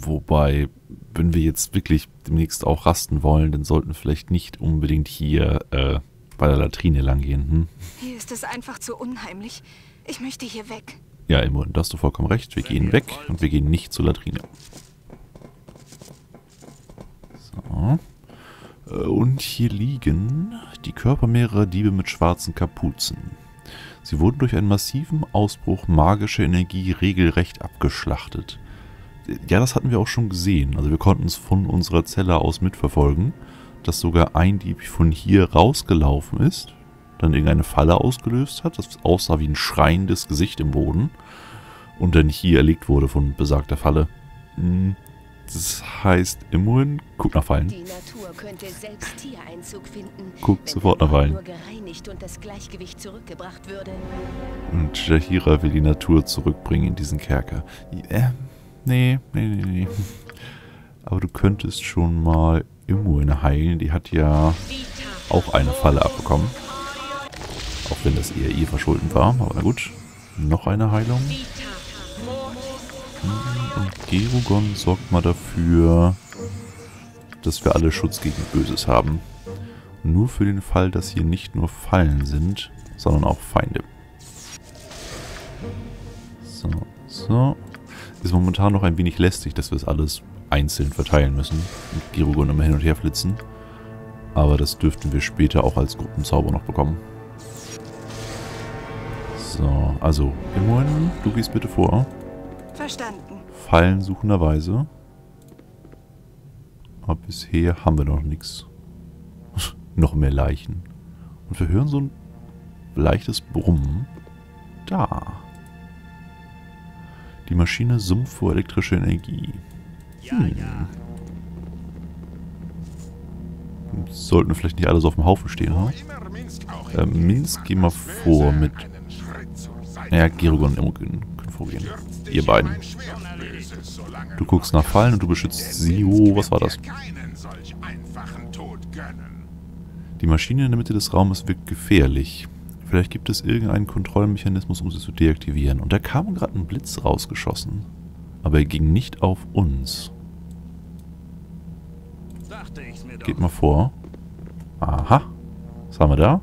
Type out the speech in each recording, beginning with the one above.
Wobei, wenn wir jetzt wirklich demnächst auch rasten wollen, dann sollten wir vielleicht nicht unbedingt hier bei der Latrine lang gehen. Hm? Hier ist es einfach zu unheimlich. Ich möchte hier weg. Ja, Imoen, da hast du vollkommen recht. Wir gehen weg und wir gehen nicht zur Latrine. So. Und hier liegen die Körper mehrerer Diebe mit schwarzen Kapuzen. Sie wurden durch einen massiven Ausbruch magischer Energie regelrecht abgeschlachtet. Ja, das hatten wir auch schon gesehen. Also wir konnten es von unserer Zelle aus mitverfolgen, dass sogar ein Dieb von hier rausgelaufen ist, dann irgendeine Falle ausgelöst hat, das aussah wie ein schreiendes Gesicht im Boden und dann hier erlegt wurde von besagter Falle. Das heißt, Imoen, guck nach Fallen. Die Natur könnte selbst hier Einzug finden, guck sofort nach Fallen. Nur gereinigt und das Gleichgewicht zurückgebracht würde. Und Jaheira will die Natur zurückbringen in diesen Kerker. Nee. Aber du könntest schon mal Imoen heilen. Die hat ja auch eine Falle abbekommen. Auch wenn das eher ihr verschulden war. Aber na gut. Noch eine Heilung. Und Gerugon sorgt mal dafür, dass wir alle Schutz gegen Böses haben. Nur für den Fall, dass hier nicht nur Fallen sind, sondern auch Feinde. So. Ist momentan noch ein wenig lästig, dass wir es alles einzeln verteilen müssen und Gerugon immer hin und her flitzen. Aber das dürften wir später auch als Gruppenzauber noch bekommen. So, also Imoen, du gehst bitte vor. Verstanden. Fallen suchenderweise. Aber bisher haben wir noch nichts. Noch mehr Leichen. Und wir hören so ein leichtes Brummen. Da. Die Maschine summt vor elektrischer Energie. Sollten wir vielleicht nicht alles auf dem Haufen stehen, ha? Minsk, geh mal vor mit... Naja, Gerugon und Imoen können vorgehen. Ihr beiden. Du guckst nach Fallen und du beschützt sie. Oh, was war das? Die Maschine in der Mitte des Raumes wirkt gefährlich. Vielleicht gibt es irgendeinen Kontrollmechanismus, um sie zu deaktivieren. Und da kam gerade ein Blitz rausgeschossen. Aber er ging nicht auf uns. Geht mal vor. Aha. Was haben wir da?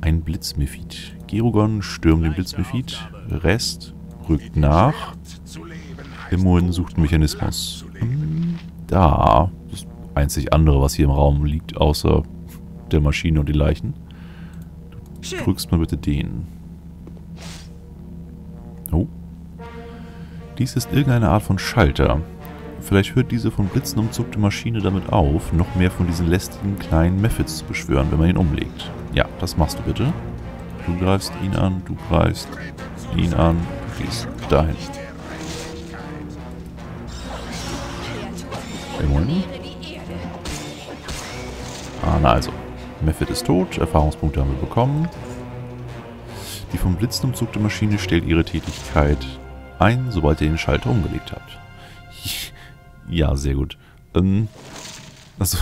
Ein Blitzmephit. Gerugon stürmt den Blitzmephit. Rest rückt nach. Imoen sucht einen Mechanismus. Da. Das einzig andere, was hier im Raum liegt, außer der Maschine und den Leichen. Drückst mal bitte den. Oh. Dies ist irgendeine Art von Schalter. Vielleicht hört diese von Blitzen umzuckte Maschine damit auf, noch mehr von diesen lästigen kleinen Mephits zu beschwören, wenn man ihn umlegt. Ja, das machst du bitte. Du greifst ihn an, du greifst ihn an, du gehst dahin. Also. Mephit ist tot, Erfahrungspunkte haben wir bekommen. Die vom Blitzen umzuckte Maschine stellt ihre Tätigkeit ein, sobald ihr den Schalter umgelegt habt. Ja, sehr gut. Also,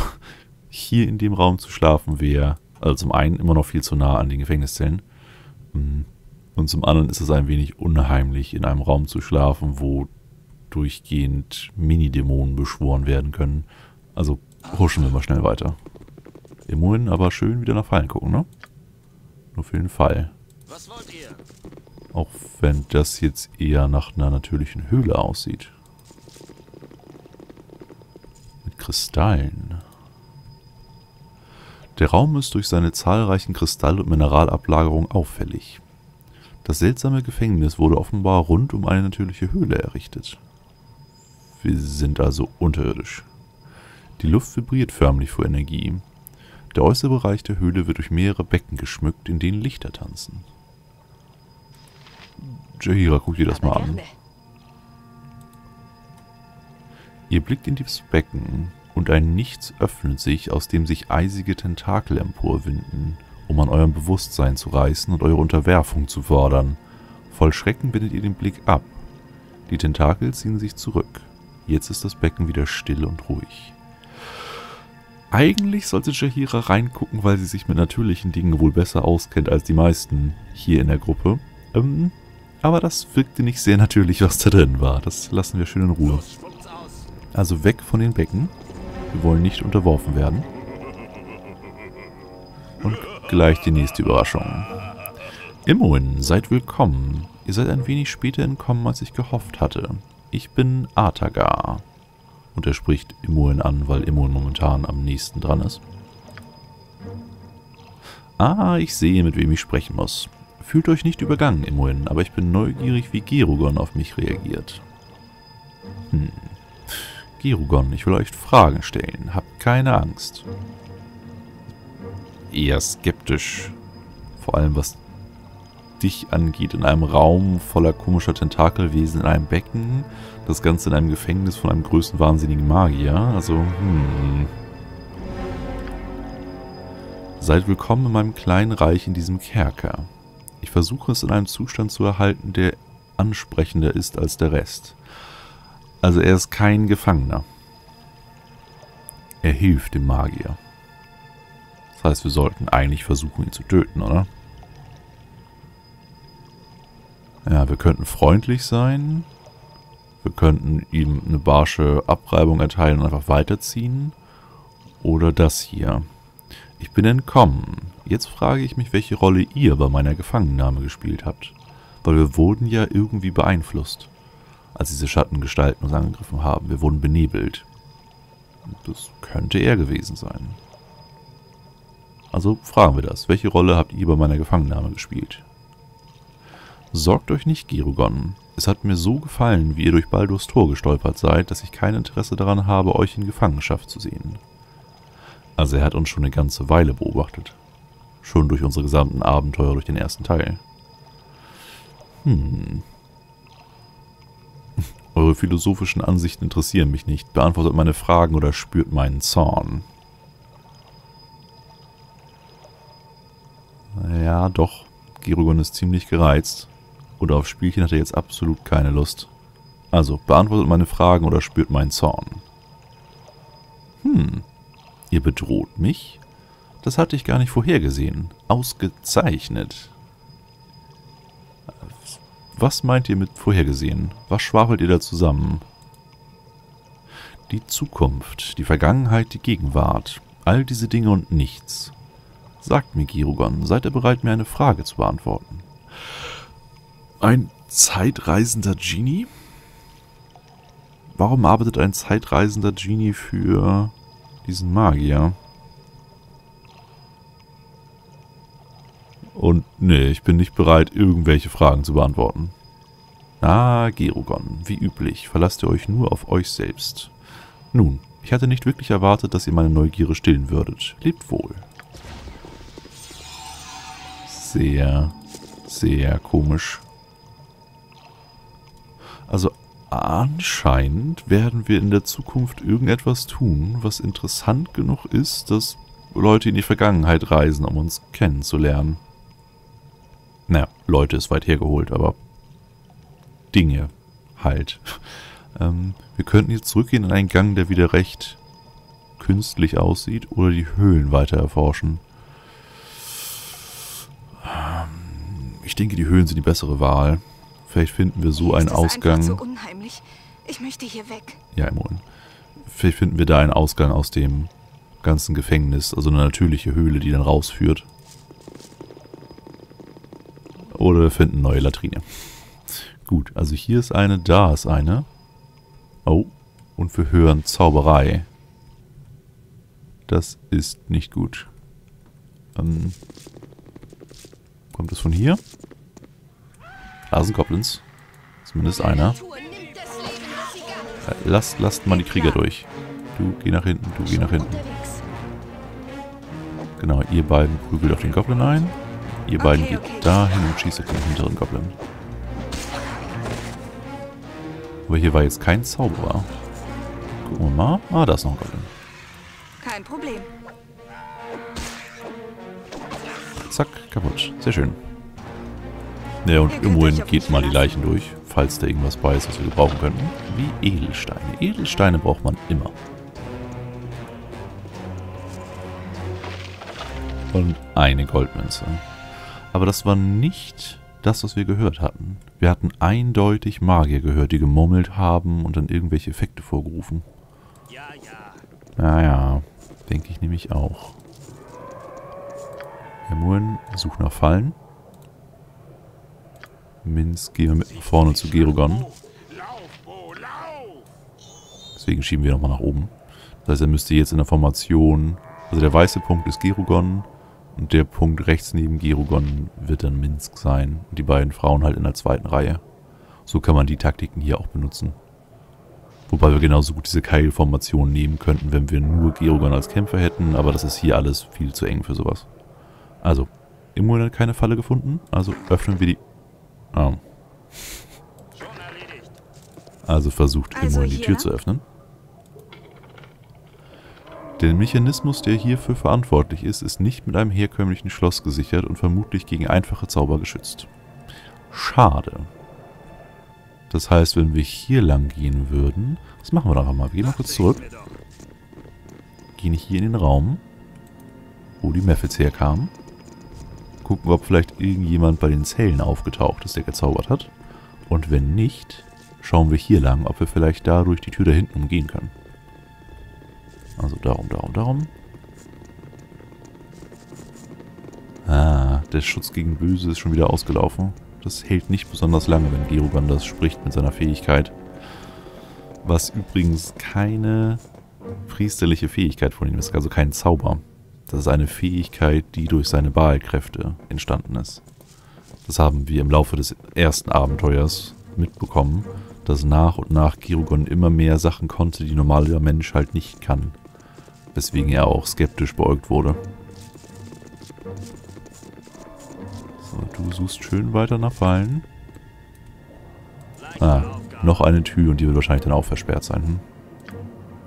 hier in dem Raum zu schlafen wäre, also zum einen immer noch viel zu nah an den Gefängniszellen und zum anderen ist es ein wenig unheimlich, in einem Raum zu schlafen, wo durchgehend Mini-Dämonen beschworen werden können. Also, huschen wir mal schnell weiter. Immerhin aber schön wieder nach Fallen gucken, ne? Nur für den Fall. Was wollt ihr? Auch wenn das jetzt eher nach einer natürlichen Höhle aussieht. Mit Kristallen. Der Raum ist durch seine zahlreichen Kristall- und Mineralablagerungen auffällig. Das seltsame Gefängnis wurde offenbar rund um eine natürliche Höhle errichtet. Wir sind also unterirdisch. Die Luft vibriert förmlich vor Energie. Der äußere Bereich der Höhle wird durch mehrere Becken geschmückt, in denen Lichter tanzen. Jaheira, guck dir das mal an. Ihr blickt in dieses Becken und ein Nichts öffnet sich, aus dem sich eisige Tentakel emporwinden, um an eurem Bewusstsein zu reißen und eure Unterwerfung zu fordern. Voll Schrecken bindet ihr den Blick ab. Die Tentakel ziehen sich zurück. Jetzt ist das Becken wieder still und ruhig. Eigentlich sollte Jaheira reingucken, weil sie sich mit natürlichen Dingen wohl besser auskennt als die meisten hier in der Gruppe. Aber das wirkte nicht sehr natürlich, was da drin war. Das lassen wir schön in Ruhe. Also weg von den Becken. Wir wollen nicht unterworfen werden. Und gleich die nächste Überraschung. Imoen, seid willkommen. Ihr seid ein wenig später entkommen, als ich gehofft hatte. Ich bin Artagar. Und er spricht Imoen an, weil Imoen momentan am nächsten dran ist. Ah, ich sehe, mit wem ich sprechen muss. Fühlt euch nicht übergangen, Imoen, aber ich bin neugierig, wie Gerugon auf mich reagiert. Gerugon, ich will euch Fragen stellen. Habt keine Angst. Eher skeptisch. Vor allem, was dich angeht, in einem Raum voller komischer Tentakelwesen, in einem Becken, das Ganze in einem Gefängnis von einem größenwahnsinnigen Magier, also, Seid willkommen in meinem kleinen Reich in diesem Kerker. Ich versuche es in einem Zustand zu erhalten, der ansprechender ist als der Rest. Also er ist kein Gefangener. Er hilft dem Magier. Das heißt, wir sollten eigentlich versuchen, ihn zu töten, oder? Ja, wir könnten freundlich sein. Wir könnten ihm eine barsche Abreibung erteilen und einfach weiterziehen. Oder das hier. Ich bin entkommen. Jetzt frage ich mich, welche Rolle ihr bei meiner Gefangennahme gespielt habt. Weil wir wurden ja irgendwie beeinflusst, als diese Schattengestalten uns angegriffen haben. Wir wurden benebelt. Das könnte er gewesen sein. Also fragen wir das. Welche Rolle habt ihr bei meiner Gefangennahme gespielt? Sorgt euch nicht, Gerugon. Es hat mir so gefallen, wie ihr durch Baldurs Tor gestolpert seid, dass ich kein Interesse daran habe, euch in Gefangenschaft zu sehen. Also er hat uns schon eine ganze Weile beobachtet. Schon durch unsere gesamten Abenteuer durch den ersten Teil. Eure philosophischen Ansichten interessieren mich nicht. Beantwortet meine Fragen oder spürt meinen Zorn. Ja, doch. Gerugon ist ziemlich gereizt. Oder auf Spielchen hat er jetzt absolut keine Lust. Also, beantwortet meine Fragen oder spürt meinen Zorn. Ihr bedroht mich? Das hatte ich gar nicht vorhergesehen. Ausgezeichnet. Was meint ihr mit vorhergesehen? Was schwafelt ihr da zusammen? Die Zukunft, die Vergangenheit, die Gegenwart. All diese Dinge und nichts. Sagt mir, Gerugon, seid ihr bereit, mir eine Frage zu beantworten? Ein zeitreisender Genie? Warum arbeitet ein zeitreisender Genie für diesen Magier? Und nee, ich bin nicht bereit, irgendwelche Fragen zu beantworten. Ah, Gerugon, wie üblich, verlasst ihr euch nur auf euch selbst. Nun, ich hatte nicht wirklich erwartet, dass ihr meine Neugierde stillen würdet. Lebt wohl. Sehr, sehr komisch. Also anscheinend werden wir in der Zukunft irgendetwas tun, was interessant genug ist, dass Leute in die Vergangenheit reisen, um uns kennenzulernen. Naja, Leute ist weit hergeholt, aber Dinge halt. Wir könnten jetzt zurückgehen in einen Gang, der wieder recht künstlich aussieht, oder die Höhlen weiter erforschen. Ich denke, die Höhlen sind die bessere Wahl. Vielleicht finden wir so einen Ausgang. Das ist einfach so unheimlich. Ich möchte hier weg. Ja, Imoen. Vielleicht finden wir da einen Ausgang aus dem ganzen Gefängnis. Also eine natürliche Höhle, die dann rausführt. Oder wir finden neue Latrine. Gut, also hier ist eine, da ist eine. Oh, und wir hören Zauberei. Das ist nicht gut. Kommt das von hier? Da sind Goblins. Zumindest einer. Lasst mal die Krieger durch. Du geh nach hinten, du geh nach hinten. Genau, ihr beiden prügelt auf den Goblin ein. Ihr beiden geht dahin und schießt auf den hinteren Goblin. Aber hier war jetzt kein Zauberer. Gucken wir mal. Ah, da ist noch ein Goblin. Kein Problem. Zack, kaputt. Sehr schön. Ja, und Imoen geht mal die Leichen durch, falls da irgendwas bei ist, was wir gebrauchen könnten. Wie Edelsteine. Edelsteine braucht man immer. Und eine Goldmünze. Aber das war nicht das, was wir gehört hatten. Wir hatten eindeutig Magier gehört, die gemurmelt haben und dann irgendwelche Effekte vorgerufen. Naja, denke ich nämlich auch. Imoen, such nach Fallen. Minsk, gehen wir mit nach vorne zu Gerugon. Deswegen schieben wir nochmal nach oben. Das heißt, er müsste jetzt in der Formation... Also der weiße Punkt ist Gerugon und der Punkt rechts neben Gerugon wird dann Minsk sein. Und die beiden Frauen halt in der zweiten Reihe. So kann man die Taktiken hier auch benutzen. Wobei wir genauso gut diese Keilformation nehmen könnten, wenn wir nur Gerugon als Kämpfer hätten. Aber das ist hier alles viel zu eng für sowas. Also, Imoen hat keine Falle gefunden. Also öffnen wir die... Ah. Also versucht Imoen die Tür zu öffnen. Der Mechanismus, der hierfür verantwortlich ist, ist nicht mit einem herkömmlichen Schloss gesichert und vermutlich gegen einfache Zauber geschützt. Schade. Das heißt, wenn wir hier lang gehen würden... Das machen wir doch mal. Wir gehen mal kurz zurück. Gehen hier in den Raum, wo die Mephits herkamen. Gucken, ob vielleicht irgendjemand bei den Zellen aufgetaucht ist, der gezaubert hat. Und wenn nicht, schauen wir hier lang, ob wir vielleicht dadurch die Tür da hinten umgehen können. Also darum. Ah, der Schutz gegen Böse ist schon wieder ausgelaufen. Das hält nicht besonders lange, wenn Gerugon das spricht mit seiner Fähigkeit. Was übrigens keine priesterliche Fähigkeit von ihm ist, also kein Zauber. Das ist eine Fähigkeit, die durch seine Baalkräfte entstanden ist. Das haben wir im Laufe des ersten Abenteuers mitbekommen, dass nach und nach Gerugon immer mehr Sachen konnte, die normaler Mensch halt nicht kann. Weswegen er auch skeptisch beäugt wurde. So, du suchst schön weiter nach Fallen. Ah, noch eine Tür und die wird wahrscheinlich dann auch versperrt sein. Hm?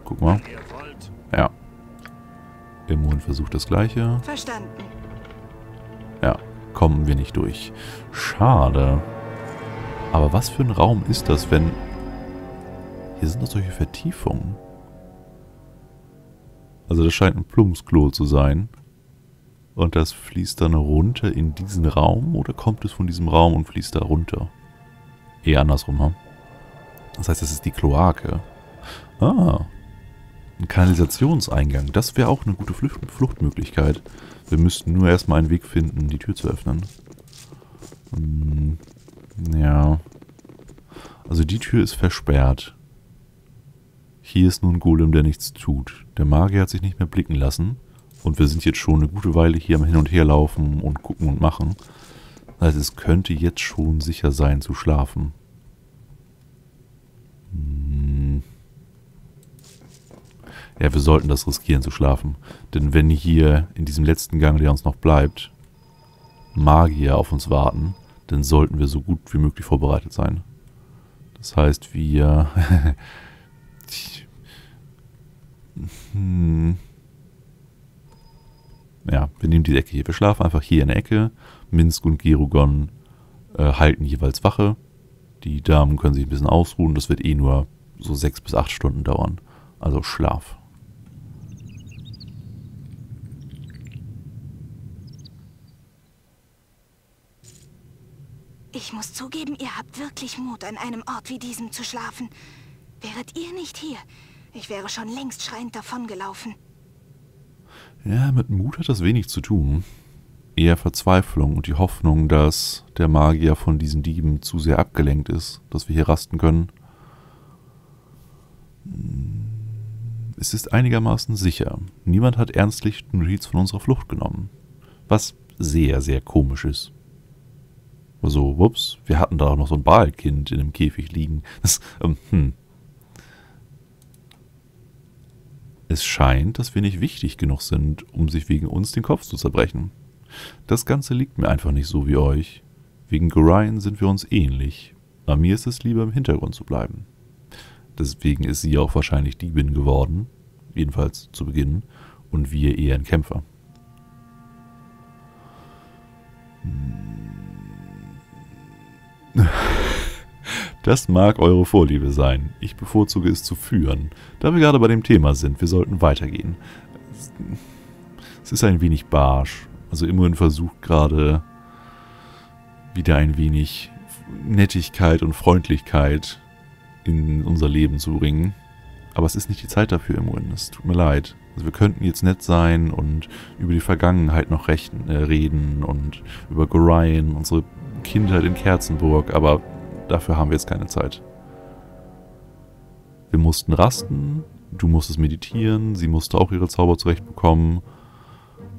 Guck mal. Ja. Imoen versucht das Gleiche. Verstanden. Ja, kommen wir nicht durch. Schade. Aber was für ein Raum ist das, wenn... Hier sind doch solche Vertiefungen. Also das scheint ein Plumpsklo zu sein. Und das fließt dann runter in diesen Raum? Oder kommt es von diesem Raum und fließt da runter? Eher andersrum, ne? Das heißt, das ist die Kloake. Ah. Ein Kanalisationseingang. Das wäre auch eine gute Fluchtmöglichkeit. Wir müssten nur erstmal einen Weg finden, die Tür zu öffnen. Hm. Ja. Also die Tür ist versperrt. Hier ist nun ein Golem, der nichts tut. Der Magier hat sich nicht mehr blicken lassen. Und wir sind jetzt schon eine gute Weile hier am Hin- und Herlaufen und gucken und machen. Also es könnte jetzt schon sicher sein zu schlafen. Hm. Ja, wir sollten das riskieren zu schlafen. Denn wenn hier in diesem letzten Gang, der uns noch bleibt, Magier auf uns warten... Dann sollten wir so gut wie möglich vorbereitet sein. Das heißt, wir... ja, wir nehmen diese Ecke hier. Wir schlafen einfach hier in der Ecke. Minsk und Gerugon halten jeweils Wache. Die Damen können sich ein bisschen ausruhen. Das wird eh nur so 6 bis 8 Stunden dauern. Also Schlaf. Ich muss zugeben, ihr habt wirklich Mut, an einem Ort wie diesem zu schlafen. Wäret ihr nicht hier, ich wäre schon längst schreiend davongelaufen. Ja, mit Mut hat das wenig zu tun. Eher Verzweiflung und die Hoffnung, dass der Magier von diesen Dieben zu sehr abgelenkt ist, dass wir hier rasten können. Es ist einigermaßen sicher. Niemand hat ernstlich Notiz von unserer Flucht genommen. Was sehr, sehr komisch ist. So, wups, wir hatten da auch noch so ein Baalkind in dem Käfig liegen. Das, Es scheint, dass wir nicht wichtig genug sind, um sich wegen uns den Kopf zu zerbrechen. Das Ganze liegt mir einfach nicht so wie euch. Wegen Gorion sind wir uns ähnlich. Aber mir ist es lieber, im Hintergrund zu bleiben. Deswegen ist sie auch wahrscheinlich Diebin geworden. Jedenfalls zu Beginn. Und wir eher ein Kämpfer. Das mag eure Vorliebe sein. Ich bevorzuge es zu führen. Da wir gerade bei dem Thema sind, wir sollten weitergehen. Es ist ein wenig barsch. Also Imoen versucht gerade wieder ein wenig Nettigkeit und Freundlichkeit in unser Leben zu bringen. Aber es ist nicht die Zeit dafür, Imoen. Es tut mir leid. Also wir könnten jetzt nett sein und über die Vergangenheit noch reden und über Gorion, unsere Kindheit in Kerzenburg, aber dafür haben wir jetzt keine Zeit. Wir mussten rasten, du musstest meditieren, sie musste auch ihre Zauber zurechtbekommen,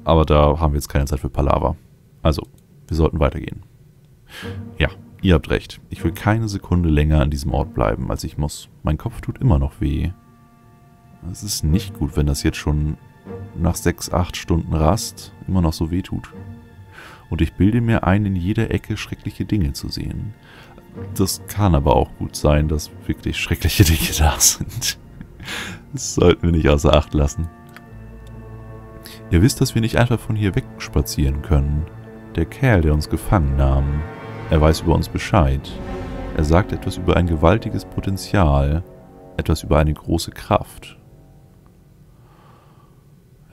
aber da haben wir jetzt keine Zeit für Palaver. Also, wir sollten weitergehen. Ja, ihr habt recht. Ich will keine Sekunde länger an diesem Ort bleiben, als ich muss. Mein Kopf tut immer noch weh. Es ist nicht gut, wenn das jetzt schon nach 6, 8 Stunden Rast immer noch so weh tut. Und ich bilde mir ein, in jeder Ecke schreckliche Dinge zu sehen. Das kann aber auch gut sein, dass wirklich schreckliche Dinge da sind. Das sollten wir nicht außer Acht lassen. Ihr wisst, dass wir nicht einfach von hier wegspazieren können. Der Kerl, der uns gefangen nahm, er weiß über uns Bescheid. Er sagt etwas über ein gewaltiges Potenzial, etwas über eine große Kraft.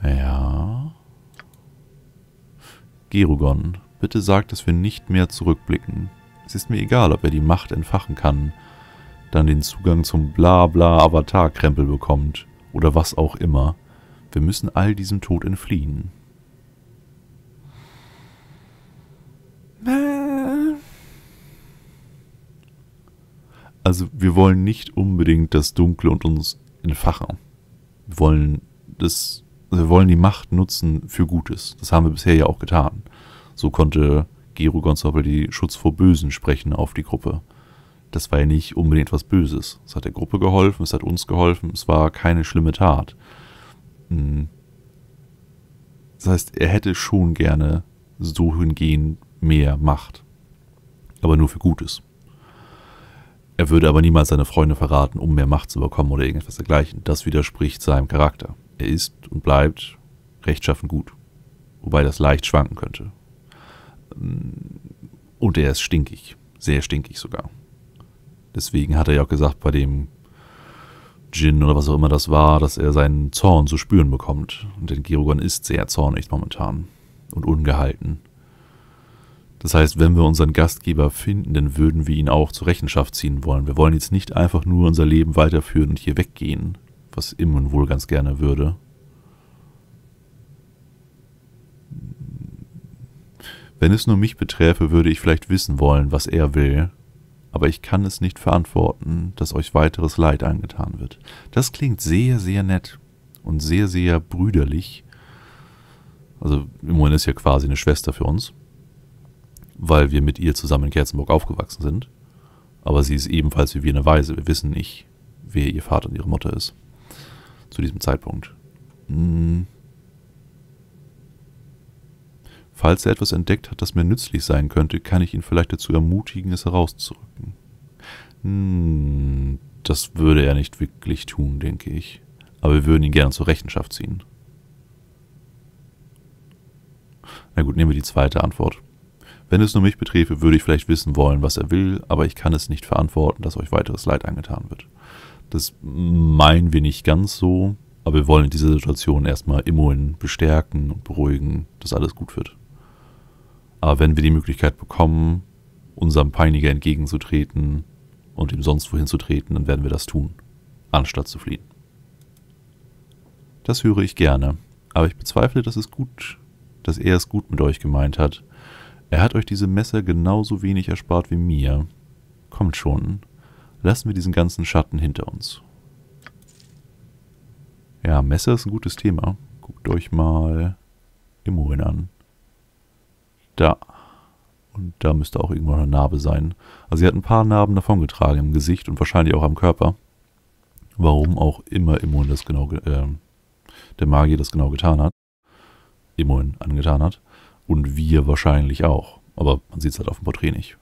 Ja. Gerugon, bitte sag, dass wir nicht mehr zurückblicken. Es ist mir egal, ob er die Macht entfachen kann, dann den Zugang zum Blabla-Avatar-Krempel bekommt oder was auch immer. Wir müssen all diesem Tod entfliehen. Also wir wollen nicht unbedingt das Dunkle und uns entfachen. Wir wollen die Macht nutzen für Gutes. Das haben wir bisher ja auch getan. So konnte Gerugon zum Beispiel die Schutz vor Bösen sprechen auf die Gruppe. Das war ja nicht unbedingt etwas Böses. Es hat der Gruppe geholfen, es hat uns geholfen, es war keine schlimme Tat. Das heißt, er hätte schon gerne so hingehend mehr Macht. Aber nur für Gutes. Er würde aber niemals seine Freunde verraten, um mehr Macht zu bekommen oder irgendetwas dergleichen. Das widerspricht seinem Charakter. Er ist und bleibt rechtschaffen gut. Wobei das leicht schwanken könnte. Und er ist stinkig. Sehr stinkig sogar. Deswegen hat er ja auch gesagt, bei dem Djinn oder was auch immer das war, dass er seinen Zorn zu spüren bekommt. Denn Gerugon ist sehr zornig momentan. Und ungehalten. Das heißt, wenn wir unseren Gastgeber finden, dann würden wir ihn auch zur Rechenschaft ziehen wollen. Wir wollen jetzt nicht einfach nur unser Leben weiterführen und hier weggehen, was Imoen wohl ganz gerne würde. Wenn es nur mich beträfe, würde ich vielleicht wissen wollen, was er will. Aber ich kann es nicht verantworten, dass euch weiteres Leid angetan wird. Das klingt sehr, sehr nett und sehr, sehr brüderlich. Also Imoen ist ja quasi eine Schwester für uns, weil wir mit ihr zusammen in Kerzenburg aufgewachsen sind. Aber sie ist ebenfalls wie wir eine Waise. Wir wissen nicht, wer ihr Vater und ihre Mutter ist. Zu diesem Zeitpunkt. Falls er etwas entdeckt hat, das mir nützlich sein könnte, kann ich ihn vielleicht dazu ermutigen, es herauszurücken. Das würde er nicht wirklich tun, denke ich. Aber wir würden ihn gerne zur Rechenschaft ziehen. Na gut, nehmen wir die zweite Antwort. Wenn es nur mich betreffe, würde ich vielleicht wissen wollen, was er will, aber ich kann es nicht verantworten, dass euch weiteres Leid angetan wird. Das meinen wir nicht ganz so, aber wir wollen in dieser Situation erstmal Imoen bestärken und beruhigen, dass alles gut wird. Aber wenn wir die Möglichkeit bekommen, unserem Peiniger entgegenzutreten und ihm sonst wohin zu treten, dann werden wir das tun, anstatt zu fliehen. Das höre ich gerne, aber ich bezweifle, dass er es gut mit euch gemeint hat. Er hat euch diese Messer genauso wenig erspart wie mir. Kommt schon, lassen wir diesen ganzen Schatten hinter uns. Ja, Messer ist ein gutes Thema. Guckt euch mal Imoen an. Da. Und da müsste auch irgendwo eine Narbe sein. Also sie hat ein paar Narben davongetragen im Gesicht und wahrscheinlich auch am Körper. Warum auch immer Imoen das genau, der Magier das genau getan hat. Imoen angetan hat. Und wir wahrscheinlich auch. Aber man sieht es halt auf dem Porträt nicht.